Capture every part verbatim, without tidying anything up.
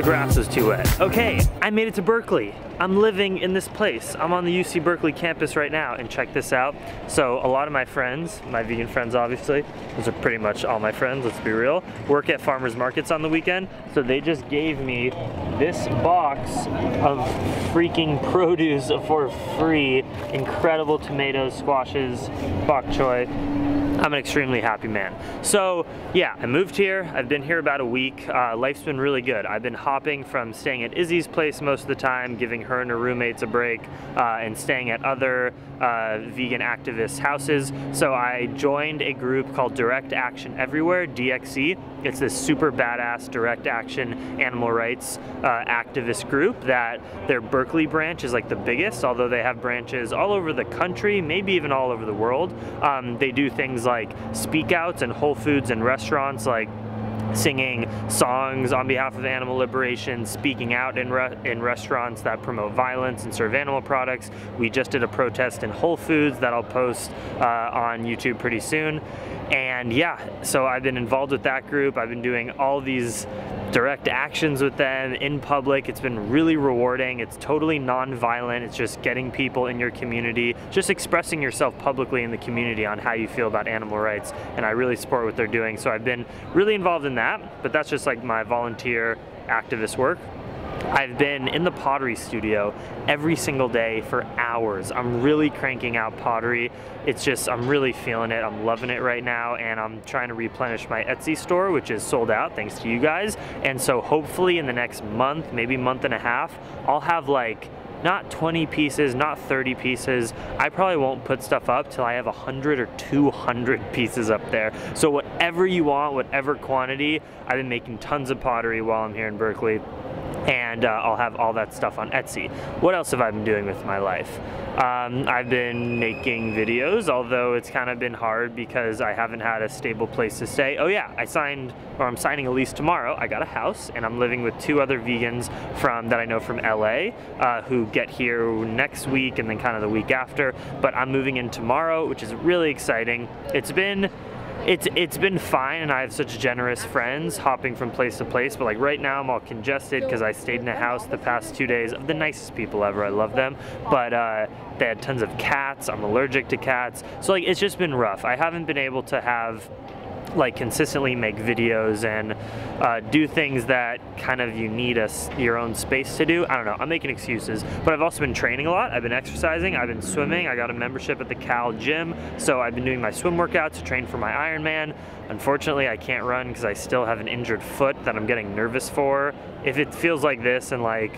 the grass was too wet. Okay, I made it to Berkeley. I'm living in this place. I'm on the U C Berkeley campus right now, and check this out. So a lot of my friends, my vegan friends obviously, those are pretty much all my friends, let's be real, work at farmers markets on the weekend. So they just gave me this box of freaking produce for free. Incredible tomatoes, squashes, bok choy. I'm an extremely happy man. So yeah, I moved here. I've been here about a week. Uh, life's been really good. I've been hopping from staying at Izzy's place most of the time, giving her and her roommates a break, uh, and staying at other uh, vegan activists' houses. So I joined a group called Direct Action Everywhere, D X E. It's this super badass direct action animal rights uh, activist group that their Berkeley branch is like the biggest, although they have branches all over the country, maybe even all over the world. Um, they do things like speak outs and Whole Foods and restaurants, like singing songs on behalf of animal liberation, speaking out in re in restaurants that promote violence and serve animal products. We just did a protest in Whole Foods that I'll post uh, on YouTube pretty soon. And yeah, so I've been involved with that group. I've been doing all these direct actions with them in public. It's been really rewarding. It's totally non-violent. It's just getting people in your community, just expressing yourself publicly in the community on how you feel about animal rights. And I really support what they're doing. So I've been really involved in that, but that's just like my volunteer activist work. I've been in the pottery studio every single day for hours. I'm really cranking out pottery. It's just, I'm really feeling it. I'm loving it right now, and I'm trying to replenish my Etsy store, which is sold out thanks to you guys. And so hopefully in the next month, maybe month and a half, I'll have like not twenty pieces, not thirty pieces. I probably won't put stuff up till I have one hundred or two hundred pieces up there. So whatever you want, whatever quantity, I've been making tons of pottery while I'm here in Berkeley. And uh, I'll have all that stuff on Etsy. What else have I been doing with my life? Um, I've been making videos, although it's kind of been hard because I haven't had a stable place to stay. Oh yeah, I signed, or I'm signing a lease tomorrow. I got a house, and I'm living with two other vegans from that I know from L A uh, who get here next week and then kind of the week after. But I'm moving in tomorrow, which is really exciting. It's been It's it's been fine, and I have such generous friends hopping from place to place, but like right now I'm all congested because I stayed in a house the past two days of the nicest people ever. I love them, but uh, they had tons of cats. I'm allergic to cats, so like it's just been rough. I haven't been able to have like consistently make videos and uh, do things that kind of you need a, your own space to do. I don't know, I'm making excuses, but I've also been training a lot. I've been exercising, I've been swimming. I got a membership at the Cal Gym, so I've been doing my swim workouts to train for my Ironman. Unfortunately, I can't run because I still have an injured foot that I'm getting nervous for. If it feels like this in like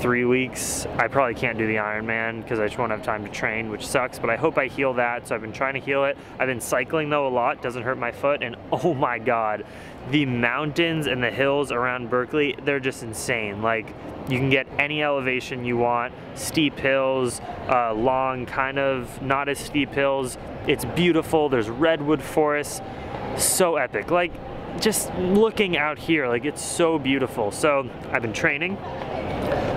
three weeks, I probably can't do the Ironman because I just won't have time to train, which sucks, but I hope I heal that. So I've been trying to heal it. I've been cycling though a lot, doesn't hurt my foot, and oh my God, the mountains and the hills around Berkeley, they're just insane. Like you can get any elevation you want, steep hills, uh, long kind of not as steep hills. It's beautiful, there's redwood forests, so epic. Like just looking out here, like it's so beautiful. So I've been training.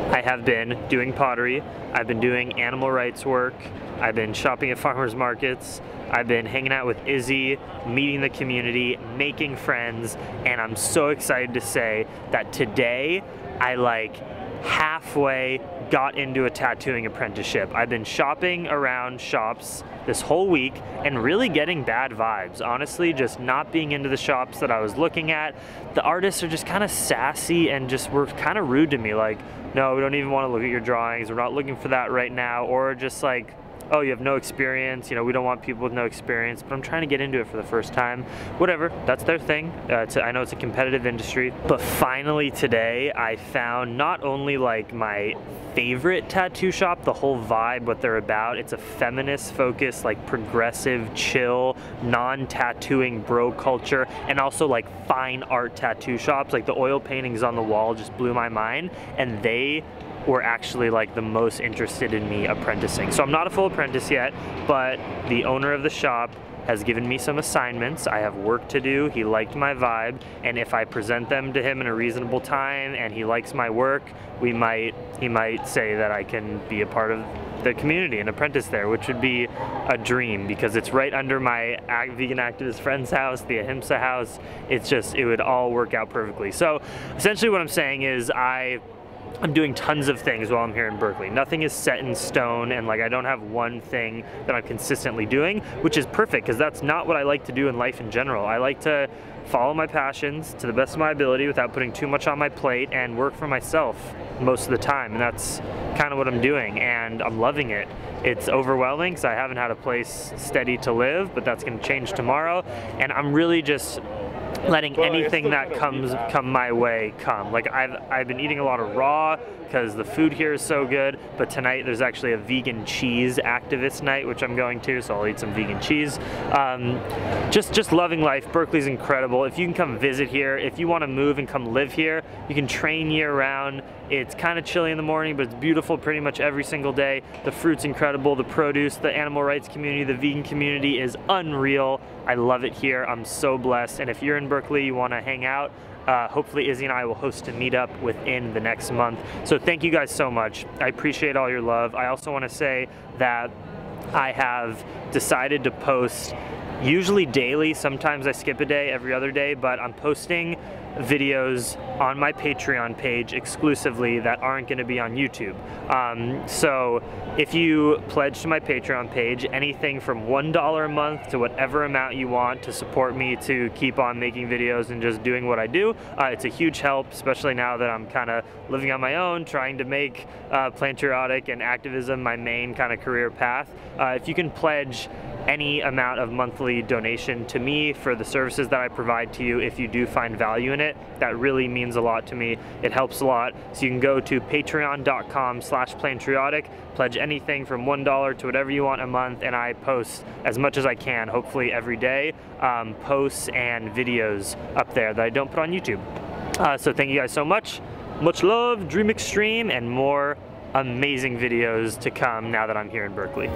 I have been doing pottery, I've been doing animal rights work, I've been shopping at farmers markets, I've been hanging out with Izzy, meeting the community, making friends, and I'm so excited to say that today I like halfway got into a tattooing apprenticeship. I've been shopping around shops this whole week and really getting bad vibes, honestly, just not being into the shops that I was looking at. The artists are just kind of sassy and just were kind of rude to me, like, no, we don't even want to look at your drawings, we're not looking for that right now, or just like, oh, you have no experience, you know, we don't want people with no experience, but I'm trying to get into it for the first time. Whatever, that's their thing. Uh, it's a, I know it's a competitive industry, but finally today I found not only like my favorite tattoo shop, the whole vibe, what they're about. It's a feminist focused, like progressive, chill, non-tattooing bro culture, and also like fine art tattoo shops. Like the oil paintings on the wall just blew my mind, and they were actually like the most interested in me apprenticing. So I'm not a full apprentice yet, but the owner of the shop has given me some assignments. I have work to do. He liked my vibe, and if I present them to him in a reasonable time and he likes my work, we might he might say that I can be a part of the community and apprentice there, which would be a dream because it's right under my vegan activist friend's house, the Ahimsa house. It's just, it would all work out perfectly. So essentially what I'm saying is I I'm doing tons of things while I'm here in Berkeley. Nothing is set in stone, and like I don't have one thing that I'm consistently doing, which is perfect because that's not what I like to do in life in general. I like to follow my passions to the best of my ability without putting too much on my plate and work for myself most of the time, and that's kind of what I'm doing, and I'm loving it. It's overwhelming because I haven't had a place steady to live, but that's going to change tomorrow, and I'm really just letting anything that comes come my way come. Like I've, I've been eating a lot of raw because the food here is so good, but tonight there's actually a vegan cheese activist night, which I'm going to, so I'll eat some vegan cheese. Um, just, just loving life. Berkeley's incredible. If you can come visit here, if you want to move and come live here, you can train year round. It's kind of chilly in the morning, but it's beautiful pretty much every single day. The fruit's incredible, the produce, the animal rights community, the vegan community is unreal. I love it here. I'm so blessed. And if you're in Berkeley, you want to hang out, uh, hopefully Izzy and I will host a meetup within the next month. So thank you guys so much. I appreciate all your love. I also want to say that I have decided to post usually daily. Sometimes I skip a day, every other day, but I'm posting videos on my Patreon page exclusively that aren't going to be on YouTube. Um, so if you pledge to my Patreon page, anything from one dollar a month to whatever amount you want to support me to keep on making videos and just doing what I do, uh, it's a huge help, especially now that I'm kind of living on my own, trying to make uh, Plantriotic and activism my main kind of career path. Uh, if you can pledge any amount of monthly donation to me for the services that I provide to you, if you do find value in it, that really means a lot to me. It helps a lot. So you can go to patreon dot com slash plantriotic, pledge anything from one dollar to whatever you want a month, and I post as much as I can, hopefully every day, um, posts and videos up there that I don't put on YouTube. Uh, so thank you guys so much. Much love, Dream Extreme, and more amazing videos to come now that I'm here in Berkeley.